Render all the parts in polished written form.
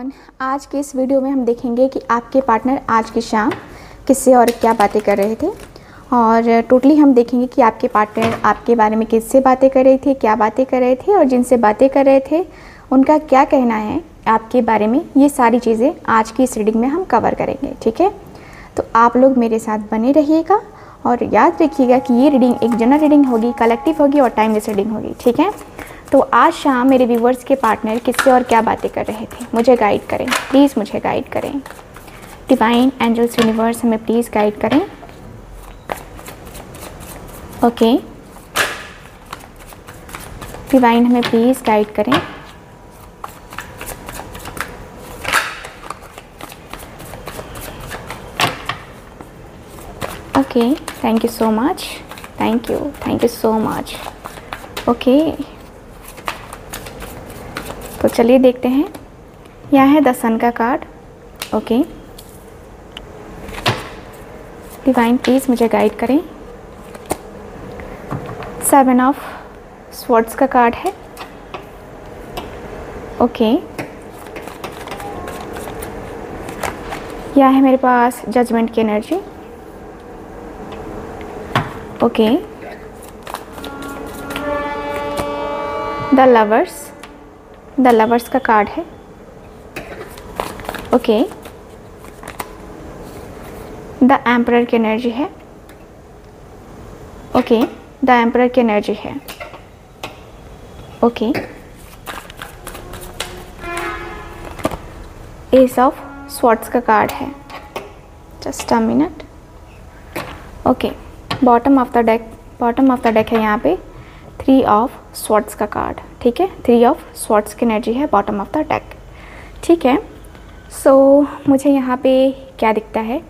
Everyone, आज के इस वीडियो में हम देखेंगे कि आपके पार्टनर आज की शाम किससे और क्या बातें कर रहे थे। और टोटली हम देखेंगे कि आपके पार्टनर आपके बारे में किससे बातें कर रहे थे, क्या बातें कर रहे थे और जिनसे बातें कर रहे थे उनका क्या कहना है आपके बारे में। ये सारी चीज़ें आज की इस रीडिंग में हम कवर करेंगे, ठीक है। तो आप लोग मेरे साथ बने रहिएगा और याद रखिएगा कि ये रीडिंग एक जनरल रीडिंग होगी, कलेक्टिव होगी और टाइमलेस रीडिंग होगी, ठीक है। तो आज शाम मेरे व्यूवर्स के पार्टनर किससे और क्या बातें कर रहे थे, मुझे गाइड करें प्लीज़, मुझे गाइड करें। डिवाइन एंजल्स यूनिवर्स हमें प्लीज़ गाइड करें। ओके डिवाइन हमें प्लीज़ गाइड करें। Okay thank you so much, thank you so much. Okay तो चलिए देखते हैं। यह है द सन का कार्ड। ओके डिवाइन प्लीज़ मुझे गाइड करें। 7 ऑफ स्वॉर्ड्स का कार्ड है। ओके यह है मेरे पास जजमेंट की एनर्जी। ओके द लवर्स, का कार्ड है। ओके द एम्परर की एनर्जी है। ओके द एम्परर की एनर्जी है। ओके एस ऑफ स्वॉर्ड्स का कार्ड है। Just a minute. Okay bottom of the deck, है यहाँ पे 3 ऑफ स्वॉर्ड्स का कार्ड, ठीक है। 3 ऑफ स्वॉर्ड्स की एनर्जी है बॉटम ऑफ द डेक, ठीक है। सो मुझे यहाँ पे क्या दिखता है,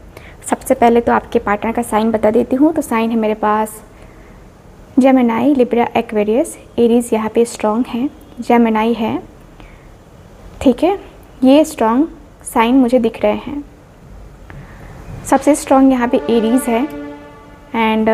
सबसे पहले तो आपके पार्टनर का साइन बता देती हूँ। तो साइन है मेरे पास जेमिनाई, लिब्रा, एक्वेरियस, एरीज यहाँ पे स्ट्रॉन्ग है। जेमिनाई है, ठीक है। ये स्ट्रॉन्ग साइन मुझे दिख रहे हैं। सबसे स्ट्रॉन्ग यहाँ पे एरीज है। एंड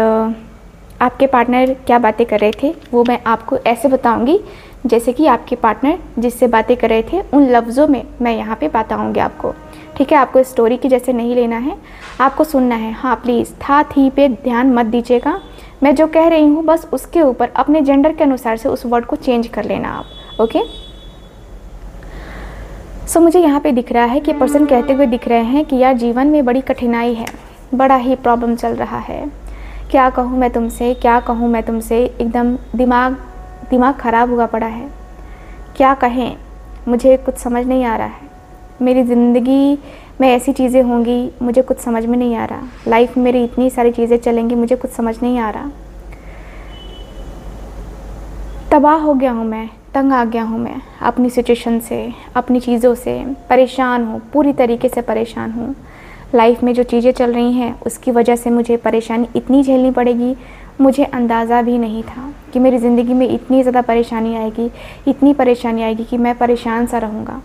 आपके पार्टनर क्या बातें कर रहे थे वो मैं आपको ऐसे बताऊंगी जैसे कि आपके पार्टनर जिससे बातें कर रहे थे उन लफ्ज़ों में मैं यहाँ पे बताऊंगी आपको, ठीक है। आपको स्टोरी की जैसे नहीं लेना है, आपको सुनना है। हाँ प्लीज़ था थी पे ध्यान मत दीजिएगा। मैं जो कह रही हूँ बस उसके ऊपर अपने जेंडर के अनुसार से उस वर्ड को चेंज कर लेना आप, ओके। सो मुझे यहाँ पर दिख रहा है कि पर्सन कहते हुए दिख रहे हैं कि यार जीवन में बड़ी कठिनाई है, बड़ा ही प्रॉब्लम चल रहा है, क्या कहूँ मैं तुमसे, एकदम दिमाग ख़राब हुआ पड़ा है, क्या कहें, मुझे कुछ समझ नहीं आ रहा है, मेरी ज़िंदगी में ऐसी चीज़ें होंगी मुझे कुछ समझ में नहीं आ रहा, लाइफ में मेरी इतनी सारी चीज़ें चलेंगी मुझे कुछ समझ नहीं आ रहा, तबाह हो गया हूँ मैं, तंग आ गया हूँ मैं अपनी सिचुएशन से, अपनी चीज़ों से परेशान हूँ, पूरी तरीके से परेशान हूँ। लाइफ में जो चीज़ें चल रही हैं उसकी वजह से मुझे परेशानी इतनी झेलनी पड़ेगी, मुझे अंदाज़ा भी नहीं था कि मेरी ज़िंदगी में इतनी ज़्यादा परेशानी आएगी, कि मैं परेशान सा रहूँगा।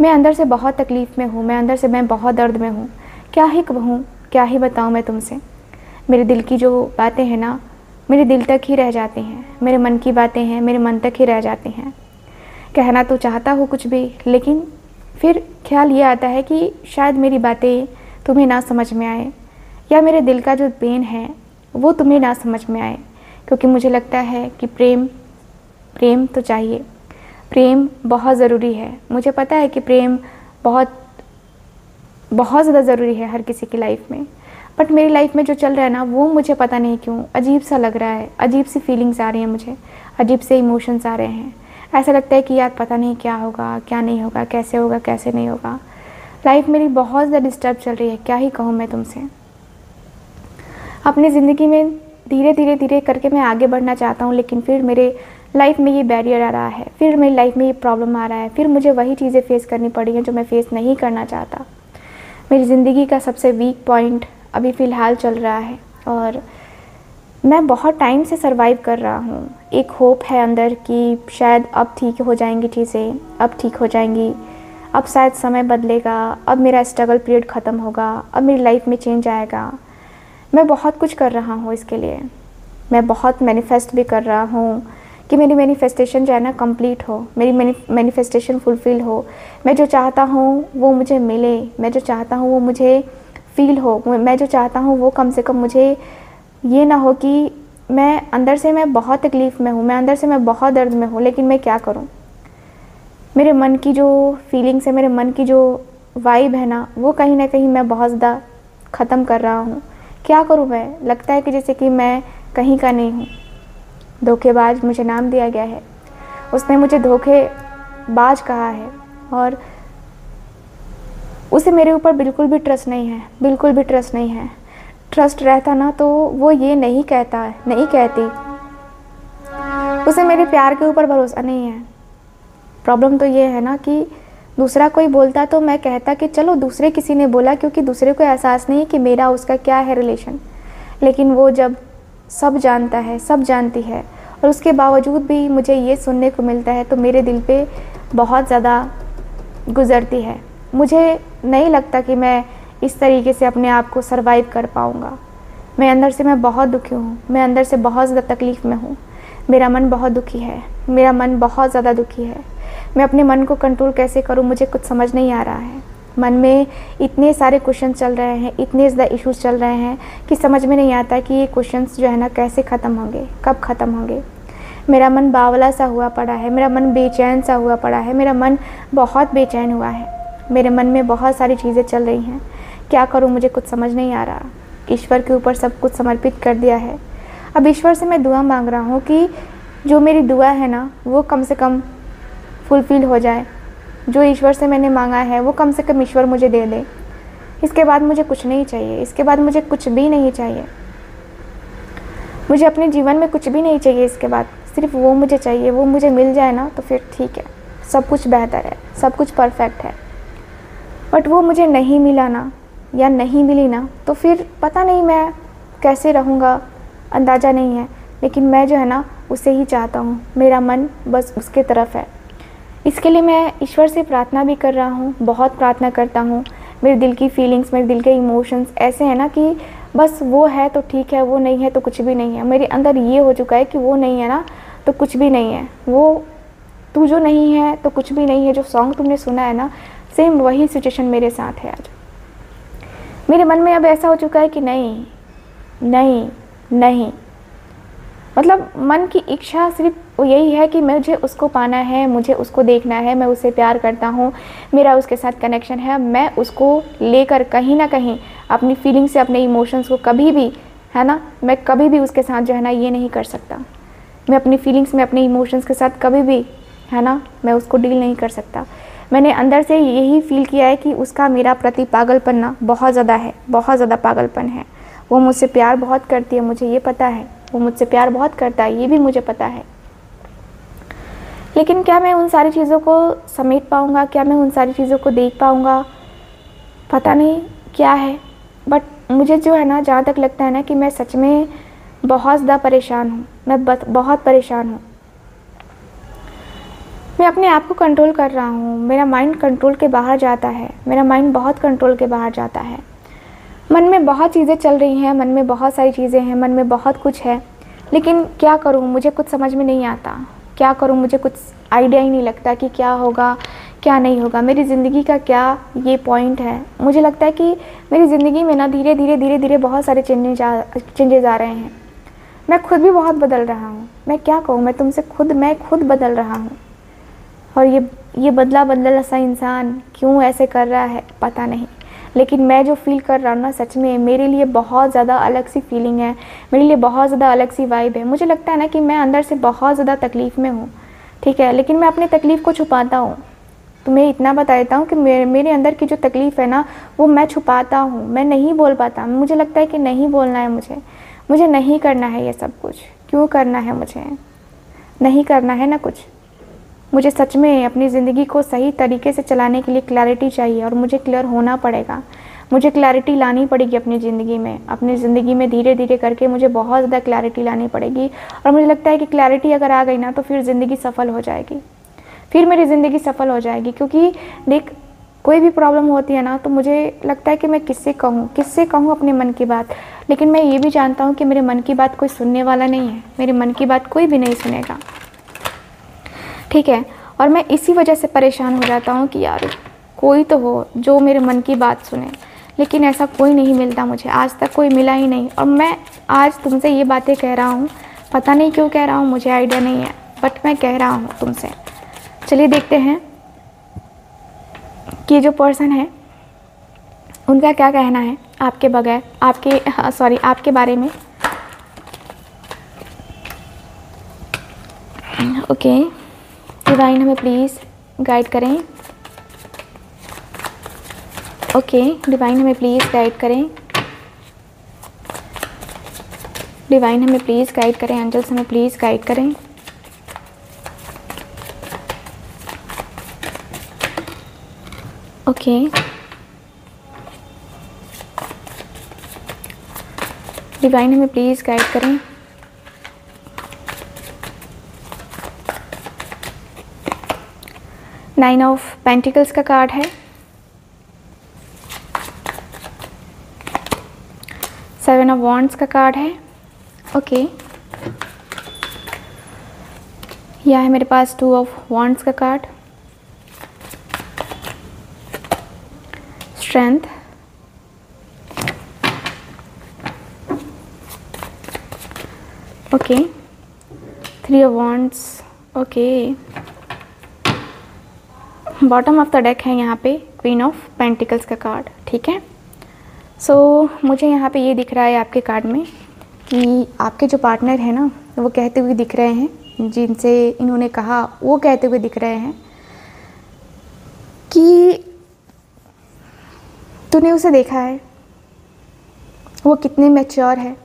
मैं अंदर से बहुत तकलीफ़ में हूँ, मैं बहुत दर्द में हूँ, क्या ही कहूँ, क्या ही बताऊँ मैं तुमसे। मेरे दिल की जो बातें हैं ना, मेरे दिल तक ही रह जाती हैं, मेरे मन की बातें हैं मेरे मन तक ही रह जाती हैं। कहना तो चाहता हूँ कुछ भी, लेकिन फिर ख्याल ये आता है कि शायद मेरी बातें तुम्हें ना समझ में आए, या मेरे दिल का जो पेन है वो तुम्हें ना समझ में आए, क्योंकि मुझे लगता है कि प्रेम तो चाहिए, प्रेम बहुत ज़रूरी है। मुझे पता है कि प्रेम बहुत ज़्यादा ज़रूरी है हर किसी की लाइफ में, बट मेरी लाइफ में जो चल रहा है ना वो मुझे पता नहीं क्यों अजीब सा लग रहा है, अजीब सी फीलिंग्स आ रही हैं मुझे, अजीब से इमोशंस आ रहे हैं। ऐसा लगता है कि यार पता नहीं क्या होगा, क्या नहीं होगा, कैसे होगा, कैसे नहीं होगा। लाइफ मेरी बहुत ज़्यादा डिस्टर्ब चल रही है, क्या ही कहूँ मैं तुमसे। अपनी ज़िंदगी में धीरे धीरे करके मैं आगे बढ़ना चाहता हूँ, लेकिन फिर मेरे लाइफ में ये बैरियर आ रहा है, फिर मेरी लाइफ में ये प्रॉब्लम आ रहा है, फिर मुझे वही चीज़ें फ़ेस करनी पड़ी हैं जो मैं फ़ेस नहीं करना चाहता। मेरी ज़िंदगी का सबसे वीक पॉइंट अभी फ़िलहाल चल रहा है और मैं बहुत टाइम से सर्वाइव कर रहा हूँ। एक होप है अंदर कि शायद अब ठीक हो जाएंगी चीज़ें, अब शायद समय बदलेगा, अब मेरा स्ट्रगल पीरियड ख़त्म होगा, अब मेरी लाइफ में चेंज आएगा। मैं बहुत कुछ कर रहा हूँ इसके लिए, मैं बहुत मैनिफेस्ट भी कर रहा हूँ कि कि मेरी मैनिफेस्टेशन जो है ना कंप्लीट हो, मेरी मैनिफेस्टेशन फुलफ़िल हो, मैं जो चाहता हूँ वो मुझे मिले, मैं जो चाहता हूँ वो मुझे फ़ील हो, मैं जो चाहता हूँ वो कम से कम मुझे ये ना हो कि मैं अंदर से मैं बहुत तकलीफ़ में हूँ, मैं अंदर से मैं बहुत दर्द में हूँ, लेकिन मैं क्या करूँ। मेरे मन की जो फीलिंग्स है, मेरे मन की जो वाइब है ना, वो कहीं ना कहीं मैं बहुत ज़्यादा ख़त्म कर रहा हूँ। क्या करूँ मैं, लगता है कि जैसे कि मैं कहीं का नहीं हूँ। धोखेबाज मुझे नाम दिया गया है, उसने मुझे धोखेबाज कहा है और उसे मेरे ऊपर बिल्कुल भी ट्रस्ट नहीं है, बिल्कुल भी ट्रस्ट नहीं है। ट्रस्ट रहता ना तो वो ये नहीं कहता, नहीं कहती। उसे मेरे प्यार के ऊपर भरोसा नहीं है। प्रॉब्लम तो ये है ना कि दूसरा कोई बोलता तो मैं कहता कि चलो दूसरे किसी ने बोला, क्योंकि दूसरे को एहसास नहीं कि मेरा उसका क्या है रिलेशन। लेकिन वो जब सब जानता है, सब जानती है, और उसके बावजूद भी मुझे ये सुनने को मिलता है तो मेरे दिल पे बहुत ज़्यादा गुजरती है। मुझे नहीं लगता कि मैं इस तरीके से अपने आप को सरवाइव कर पाऊँगा। मैं अंदर से मैं बहुत दुखी हूँ, मैं अंदर से बहुत ज़्यादा तकलीफ़ में हूँ, मेरा मन बहुत दुखी है, मेरा मन बहुत ज़्यादा दुखी है। मैं अपने मन को कंट्रोल कैसे करूँ, मुझे कुछ समझ नहीं आ रहा है। मन में इतने सारे क्वेश्चन चल रहे हैं, इतने ज़्यादा इश्यूज़ चल रहे हैं कि समझ में नहीं आता कि ये क्वेश्चंस जो है ना कैसे ख़त्म होंगे, कब ख़त्म होंगे। मेरा मन बावला सा हुआ पड़ा है, मेरा मन बेचैन सा हुआ पड़ा है, मेरा मन बहुत बेचैन हुआ है, मेरे मन में बहुत सारी चीज़ें चल रही हैं। क्या करूँ, मुझे कुछ समझ नहीं आ रहा। ईश्वर के ऊपर सब कुछ समर्पित कर दिया है। अब ईश्वर से मैं दुआ मांग रहा हूँ कि जो मेरी दुआ है ना वो कम से कम फुलफ़िल हो जाए। जो ईश्वर से मैंने मांगा है वो कम से कम ईश्वर मुझे दे दे। इसके बाद मुझे कुछ नहीं चाहिए, इसके बाद मुझे कुछ भी नहीं चाहिए, मुझे अपने जीवन में कुछ भी नहीं चाहिए। इसके बाद सिर्फ वो मुझे चाहिए, वो मुझे मिल जाए ना तो फिर ठीक है, सब कुछ बेहतर है, सब कुछ परफेक्ट है। बट वो मुझे नहीं मिला ना, या नहीं मिली ना, तो फिर पता नहीं मैं कैसे रहूँगा, अंदाज़ा नहीं है। लेकिन मैं जो है ना उसे ही चाहता हूँ, मेरा मन बस उसके तरफ है। इसके लिए मैं ईश्वर से प्रार्थना भी कर रहा हूँ, बहुत प्रार्थना करता हूँ। मेरे दिल की फीलिंग्स, मेरे दिल के इमोशंस ऐसे हैं ना कि बस वो है तो ठीक है, वो नहीं है तो कुछ भी नहीं है। मेरे अंदर ये हो चुका है कि वो नहीं है ना तो कुछ भी नहीं है, वो तू जो नहीं है तो कुछ भी नहीं है। जो सॉन्ग तुमने सुना है ना, सेम वही सिचुएशन मेरे साथ है आज। मेरे मन में अब ऐसा हो चुका है कि नहीं नहीं नहीं, मतलब मन की इच्छा सिर्फ यही है कि मुझे उसको पाना है, मुझे उसको देखना है, मैं उससे प्यार करता हूँ, मेरा उसके साथ कनेक्शन है। मैं उसको लेकर कहीं ना कहीं अपनी फीलिंग से, अपने इमोशंस को कभी भी है ना, मैं कभी भी उसके साथ जो है ना ये नहीं कर सकता। मैं अपनी फीलिंग्स में, अपने इमोशंस के साथ कभी भी है ना मैं उसको डील नहीं कर सकता। मैंने अंदर से यही फील किया है कि उसका मेरा प्रति पागलपन ना बहुत ज़्यादा है, बहुत ज़्यादा पागलपन है। वो मुझसे प्यार बहुत करती है, मुझे ये पता है, वो मुझसे प्यार बहुत करता है, ये भी मुझे पता है। लेकिन क्या मैं उन सारी चीज़ों को समेट पाऊँगा, क्या मैं उन सारी चीज़ों को देख पाऊँगा, पता नहीं क्या है। बट मुझे जो है ना जहाँ तक लगता है ना कि मैं सच में बहुत ज़्यादा परेशान हूँ, मैं बहुत परेशान हूँ। मैं अपने आप को कंट्रोल कर रहा हूँ, मेरा माइंड कंट्रोल के बाहर जाता है, मेरा माइंड बहुत कंट्रोल के बाहर जाता है। मन में बहुत चीज़ें चल रही हैं, मन में बहुत सारी चीज़ें हैं, मन में बहुत कुछ है, लेकिन क्या करूं, मुझे कुछ समझ में नहीं आता। क्या करूं, मुझे कुछ आइडिया ही नहीं लगता कि क्या होगा क्या नहीं होगा, मेरी ज़िंदगी का क्या ये पॉइंट है। मुझे लगता है कि मेरी ज़िंदगी में ना धीरे धीरे धीरे धीरे बहुत सारे चेंजेस आ रहे हैं। मैं खुद भी बहुत बदल रहा हूँ। मैं क्या कहूँ, मैं तुमसे खुद, मैं खुद बदल रहा हूँ। और ये बदला बदला सा इंसान क्यों ऐसे कर रहा है पता नहीं, लेकिन मैं जो फ़ील कर रहा हूँ ना सच में मेरे लिए बहुत ज़्यादा अलग सी फीलिंग है, मेरे लिए बहुत ज़्यादा अलग सी वाइब है। मुझे लगता है ना कि मैं अंदर से बहुत ज़्यादा तकलीफ़ में हूँ, ठीक है, लेकिन मैं अपनी तकलीफ़ को छुपाता हूँ। तुम्हें इतना बता देता हूँ कि मेरे अंदर की जो तकलीफ़ है ना वो मैं छुपाता हूँ, मैं नहीं बोल पाता। मुझे लगता है कि नहीं बोलना है, मुझे नहीं करना है ये सब कुछ, क्यों करना है, मुझे नहीं करना है ना कुछ। मुझे सच में अपनी ज़िंदगी को सही तरीके से चलाने के लिए क्लैरिटी चाहिए और मुझे क्लियर होना पड़ेगा, मुझे क्लैरिटी लानी पड़ेगी अपनी ज़िंदगी में। अपनी ज़िंदगी में धीरे धीरे करके मुझे बहुत ज़्यादा क्लैरिटी लानी पड़ेगी और मुझे लगता है कि क्लैरिटी अगर आ गई ना तो फिर ज़िंदगी सफल हो जाएगी, फिर मेरी ज़िंदगी सफल हो जाएगी। क्योंकि देख, कोई भी प्रॉब्लम होती है ना तो मुझे लगता है कि मैं किससे कहूँ अपने मन की बात, लेकिन मैं ये भी जानता हूँ कि मेरे मन की बात कोई सुनने वाला नहीं है, मेरे मन की बात कोई भी नहीं सुनेगा। ठीक है। और मैं इसी वजह से परेशान हो जाता हूँ कि यार कोई तो हो जो मेरे मन की बात सुने, लेकिन ऐसा कोई नहीं मिलता, मुझे आज तक कोई मिला ही नहीं। और मैं आज तुमसे ये बातें कह रहा हूँ, पता नहीं क्यों कह रहा हूँ, मुझे आइडिया नहीं है, बट मैं कह रहा हूँ तुमसे। चलिए देखते हैं कि जो पर्सन है उनका क्या कहना है आपके बगैर, आपके सॉरी आपके बारे में। ओके डिवाइन हमें प्लीज़ गाइड करें। ओके डिवाइन हमें प्लीज़ गाइड करें। डिवाइन हमें प्लीज़ गाइड करें। एंजल्स हमें प्लीज़ गाइड करें। ओके डिवाइन हमें प्लीज़ गाइड करें। नाइन ऑफ पेंटिकल्स का कार्ड है। सेवन ऑफ वॉन्ड्स का कार्ड है। ओके यह है मेरे पास टू ऑफ वॉन्ड्स का card. Strength, okay three of wands, okay bottom of the deck है यहाँ पे क्वीन ऑफ पेंटिकल्स का कार्ड, ठीक है। सो मुझे यहाँ पे ये दिख रहा है आपके कार्ड में कि आपके जो पार्टनर है ना वो कहते हुए दिख रहे हैं, जिनसे इन्होंने कहा वो कहते हुए दिख रहे हैं कि तूने उसे देखा है, वो कितनी मैच्योर है,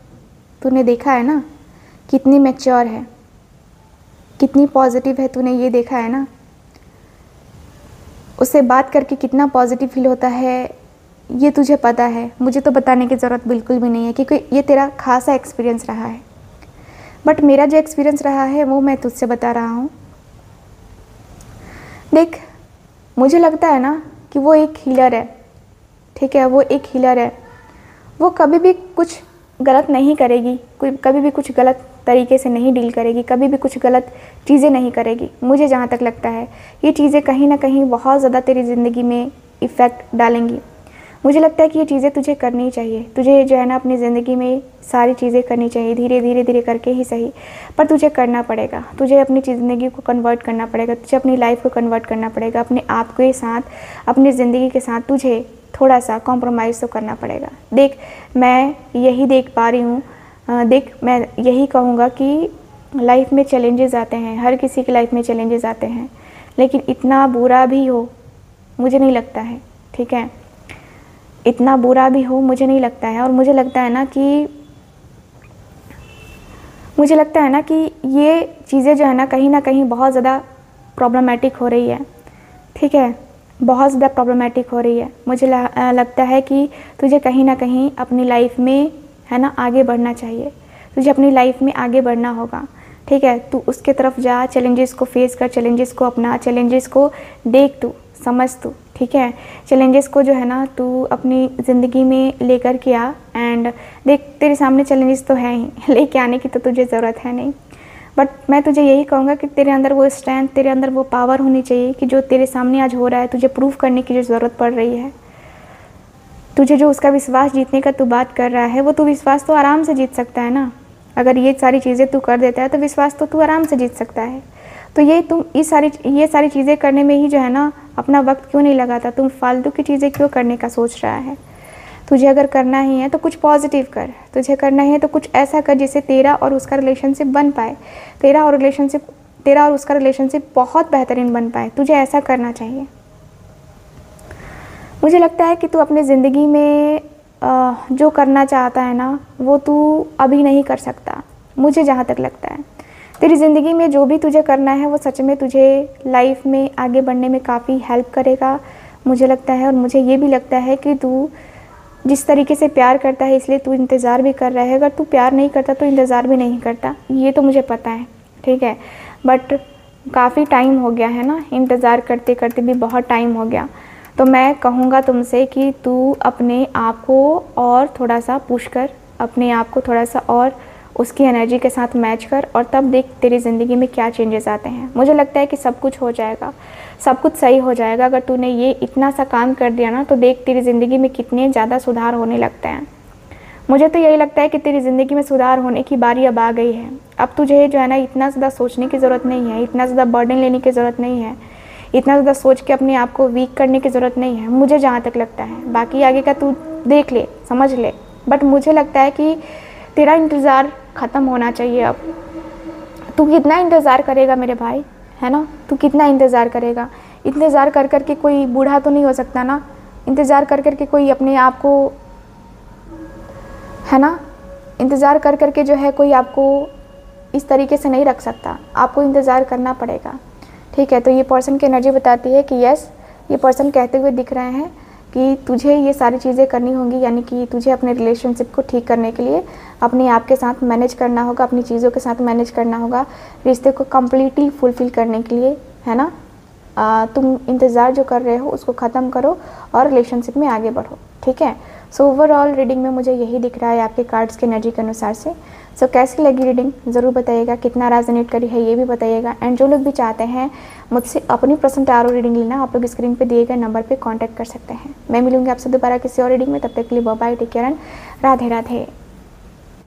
तूने देखा है ना कितनी मैच्योर है, कितनी पॉजिटिव है, तूने ये देखा है ना, उससे बात करके कितना पॉजिटिव फील होता है, ये तुझे पता है, मुझे तो बताने की ज़रूरत बिल्कुल भी नहीं है क्योंकि ये तेरा खासा एक्सपीरियंस रहा है। बट मेरा जो एक्सपीरियंस रहा है वो मैं तुझसे बता रहा हूँ। देख मुझे लगता है ना कि वो एक हीलर है, ठीक है, वो एक हीलर है, वो कभी भी कुछ गलत नहीं करेगी, कोई कभी भी कुछ गलत तरीके से नहीं डील करेगी, कभी भी कुछ गलत चीज़ें नहीं करेगी। मुझे जहाँ तक लगता है ये चीज़ें कहीं ना कहीं बहुत ज़्यादा तेरी ज़िंदगी में इफ़ेक्ट डालेंगी। मुझे लगता है कि ये चीज़ें तुझे करनी चाहिए, तुझे जो है ना अपनी ज़िंदगी में सारी चीज़ें करनी चाहिए, धीरे धीरे धीरे करके ही सही, पर तुझे करना पड़ेगा, तुझे अपनी ज़िंदगी को कन्वर्ट करना पड़ेगा, तुझे अपनी लाइफ को कन्वर्ट करना पड़ेगा, अपने आप के साथ अपनी ज़िंदगी के साथ तुझे थोड़ा सा कॉम्प्रोमाइज़ तो करना पड़ेगा। देख मैं यही देख पा रही हूँ, देख मैं यही कहूँगा कि लाइफ में चैलेंजेस आते हैं, हर किसी की लाइफ में चैलेंजेस आते हैं, लेकिन इतना बुरा भी हो मुझे नहीं लगता है, ठीक है, इतना बुरा भी हो मुझे नहीं लगता है। और मुझे लगता है ना कि ये चीज़ें जो है ना कहीं बहुत ज़्यादा प्रॉब्लमेटिक हो रही है, ठीक है, बहुत ज़्यादा प्रॉब्लमेटिक हो रही है। मुझे लगता है कि तुझे कहीं ना कहीं अपनी लाइफ में है ना आगे बढ़ना चाहिए, तुझे अपनी लाइफ में आगे बढ़ना होगा, ठीक है। तू उसके तरफ जा, चैलेंजेस को फेस कर, चैलेंजेस को अपना, चैलेंजेस को देख, तू समझ, तू ठीक है, चैलेंजेस को जो है ना तू अपनी ज़िंदगी में लेकर के आ। एंड देख तेरे सामने चैलेंजेस तो हैं ही, लेके आने की तो तुझे ज़रूरत है नहीं, बट मैं तुझे यही कहूँगा कि तेरे अंदर वो स्ट्रेंथ, तेरे अंदर वो पावर होनी चाहिए कि जो तेरे सामने आज हो रहा है तुझे प्रूव करने की जो ज़रूरत पड़ रही है, तुझे जो उसका विश्वास जीतने का तू बात कर रहा है वो तू विश्वास तो आराम से जीत सकता है ना, अगर ये सारी चीज़ें तू कर देता है तो विश्वास तो तू आराम से जीत सकता है। तो ये तुम ये सारी चीज़ें करने में ही जो है ना अपना वक्त क्यों नहीं लगाता, तुम फालतू की चीज़ें क्यों करने का सोच रहा है। तुझे अगर करना ही है तो कुछ पॉजिटिव कर, तुझे करना ही है तो कुछ ऐसा कर जिससे तेरा और उसका रिलेशनशिप बन पाए, तेरा और उसका रिलेशनशिप बहुत बेहतरीन बन पाए, तुझे ऐसा करना चाहिए। मुझे लगता है कि तू अपनी ज़िंदगी में जो करना चाहता है ना वो तू अभी नहीं कर सकता, मुझे जहाँ तक लगता है। तेरी ज़िंदगी में जो भी तुझे करना है वो सच में तुझे लाइफ में आगे बढ़ने में काफ़ी हेल्प करेगा, मुझे लगता है। और मुझे ये भी लगता है कि तू जिस तरीके से प्यार करता है इसलिए तू इंतज़ार भी कर रहा है, अगर तू प्यार नहीं करता तो इंतज़ार भी नहीं करता, ये तो मुझे पता है, ठीक है। बट काफ़ी टाइम हो गया है ना, इंतज़ार करते करते भी बहुत टाइम हो गया, तो मैं कहूँगा तुमसे कि तू अपने आप को और थोड़ा सा पुश कर, अपने आप को थोड़ा सा और उसकी एनर्जी के साथ मैच कर, और तब देख तेरी ज़िंदगी में क्या चेंजेस आते हैं। मुझे लगता है कि सब कुछ हो जाएगा, सब कुछ सही हो जाएगा। अगर तूने ये इतना सा काम कर दिया ना, तो देख तेरी ज़िंदगी में कितने ज़्यादा सुधार होने लगते हैं। मुझे तो यही लगता है कि तेरी ज़िंदगी में सुधार होने की बारी अब आ गई है। अब तुझे जो है ना इतना ज़्यादा सोचने की ज़रूरत नहीं है, इतना ज़्यादा बर्डन लेने की ज़रूरत नहीं है, इतना ज़्यादा सोच के अपने आप को वीक करने की ज़रूरत नहीं है, मुझे जहाँ तक लगता है। बाकी आगे का तू देख ले, समझ ले, बट मुझे लगता है कि तेरा इंतज़ार ख़त्म होना चाहिए। अब तू कितना इंतज़ार करेगा मेरे भाई, है ना? तू कितना इंतज़ार करेगा? इंतज़ार कर कर के कोई बूढ़ा तो नहीं हो सकता ना। इंतज़ार कर कर के कोई अपने आप को, है ना, इंतज़ार कर कर के जो है कोई आपको इस तरीके से नहीं रख सकता। आपको इंतज़ार करना पड़ेगा, ठीक है? तो ये पर्सन की एनर्जी बताती है कि यस, ये पर्सन कहते हुए दिख रहे हैं कि तुझे ये सारी चीज़ें करनी होंगी, यानी कि तुझे अपने रिलेशनशिप को ठीक करने के लिए अपने आप के साथ मैनेज करना होगा, अपनी चीज़ों के साथ मैनेज करना होगा, रिश्ते को कम्प्लीटली फुलफ़िल करने के लिए, है ना? तुम इंतज़ार जो कर रहे हो उसको ख़त्म करो और रिलेशनशिप में आगे बढ़ो, ठीक है? सो ओवरऑल रीडिंग में मुझे यही दिख रहा है आपके कार्ड्स के एनर्जी के अनुसार से। सो कैसी लगी रीडिंग ज़रूर बताइएगा, कितना रेजोनेट करी है ये भी बताइएगा। एंड जो लोग भी चाहते हैं मुझसे अपनी पर्सनल टैरो रीडिंग लेना, आप लोग स्क्रीन पे दिए गए नंबर पे कांटेक्ट कर सकते हैं। मैं मिलूंगी आपसे दोबारा किसी और रीडिंग में, तब तक के लिए bye bye, take care, Radhe Radhe.